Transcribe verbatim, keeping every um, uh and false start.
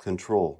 control.